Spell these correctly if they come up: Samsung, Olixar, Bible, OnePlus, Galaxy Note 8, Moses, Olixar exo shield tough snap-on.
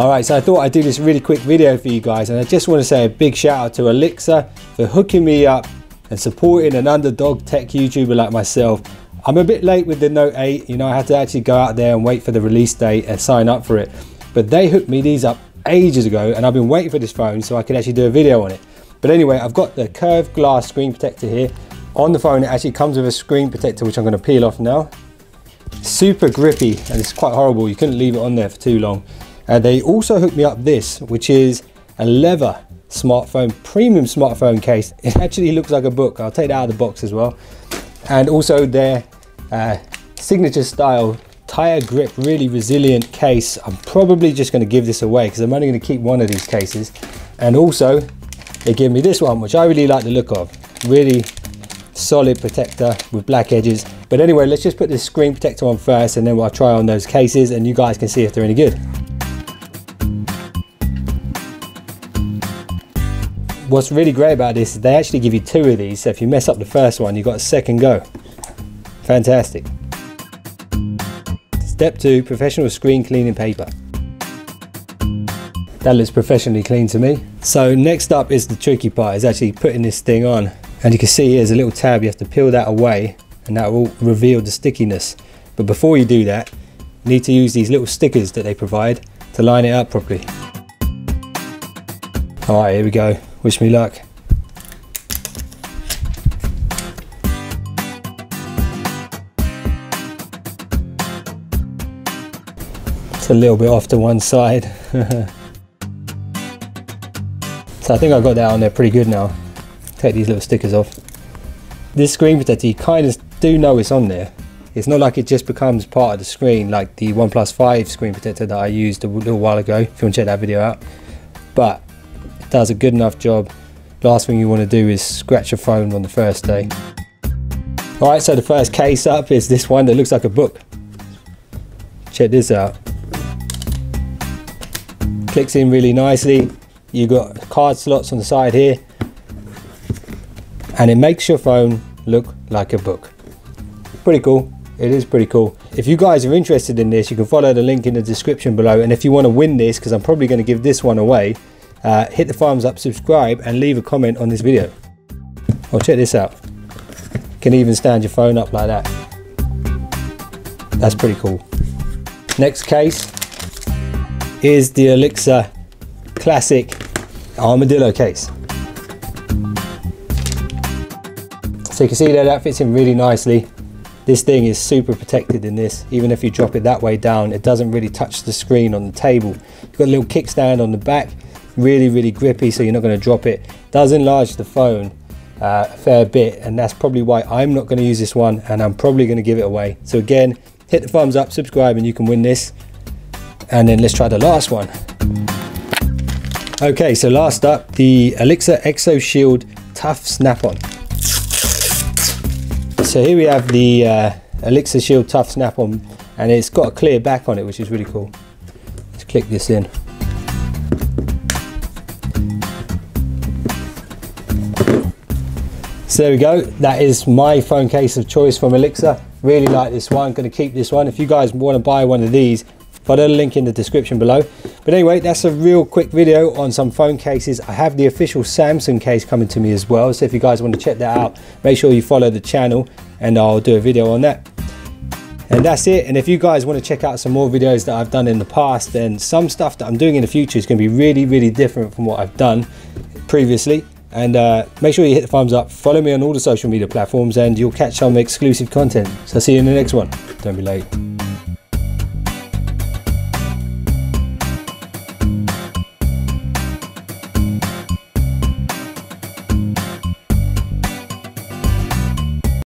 Alright, so I thought I'd do this really quick video for you guys, and I just want to say a big shout out to Olixar for hooking me up and supporting an underdog tech YouTuber like myself. I'm a bit late with the Note 8, you know, I had to actually go out there and wait for the release date and sign up for it. But they hooked me these up ages ago, and I've been waiting for this phone so I could actually do a video on it. But anyway, I've got the curved glass screen protector here. On the phone it actually comes with a screen protector which I'm going to peel off now. Super grippy, and it's quite horrible, you couldn't leave it on there for too long. And they also hooked me up this, which is a leather smartphone, premium smartphone case. It actually looks like a book, I'll take that out of the box as well. And also their signature style tire grip, really resilient case. I'm probably just going to give this away because I'm only going to keep one of these cases. And also they give me this one, which I really like the look of. Really solid protector with black edges. But anyway, let's just put this screen protector on first, and then we'll try on those cases and you guys can see if they're any good. What's really great about this is they actually give you two of these, so if you mess up the first one, you've got a second go. Fantastic. Step 2, professional screen cleaning paper. That looks professionally clean to me. So next up is the tricky part, is actually putting this thing on. And you can see here's a little tab, you have to peel that away and that will reveal the stickiness. But before you do that, you need to use these little stickers that they provide to line it up properly. All right, here we go. Wish me luck. It's a little bit off to one side. So I think I got that on there pretty good now. Take these little stickers off. This screen protector, you kind of do know it's on there. It's not like it just becomes part of the screen like the OnePlus 5 screen protector that I used a little while ago, if you want to check that video out. But does a good enough job. Last thing you want to do is scratch your phone on the first day. Alright, so the first case up is this one that looks like a book. Check this out. Clicks in really nicely. You've got card slots on the side here, and it makes your phone look like a book. Pretty cool. It is pretty cool. If you guys are interested in this, you can follow the link in the description below, and if you want to win this, because I'm probably going to give this one away, hit the thumbs up, subscribe, and leave a comment on this video. Oh, check this out. You can even stand your phone up like that. That's pretty cool. Next case is the Olixar Classic Armadillo case. So you can see that fits in really nicely. This thing is super protected in this. Even if you drop it that way down, it doesn't really touch the screen on the table. You've got a little kickstand on the back. Really grippy, so you're not going to drop it. Does enlarge the phone a fair bit, and that's probably why I'm not going to use this one, and I'm probably going to give it away. So again, hit the thumbs up, subscribe, and you can win this. And then let's try the last one. Okay, so last up, the Olixar Exo Shield Tough Snap-on. So here we have the Olixar Shield Tough Snap-on, and it's got a clear back on it, which is really cool. Let's click this in. So there we go, that is my phone case of choice from Olixar. Really like this one, going to keep this one. If you guys want to buy one of these, follow the link in the description below. But anyway, that's a real quick video on some phone cases. I have the official Samsung case coming to me as well, so if you guys want to check that out, make sure you follow the channel and I'll do a video on that. And that's it. And if you guys want to check out some more videos that I've done in the past, then some stuff that I'm doing in the future is going to be really different from what I've done previously. And make sure you hit the thumbs up, follow me on all the social media platforms, and you'll catch some exclusive content. So see you in the next one. Don't be late.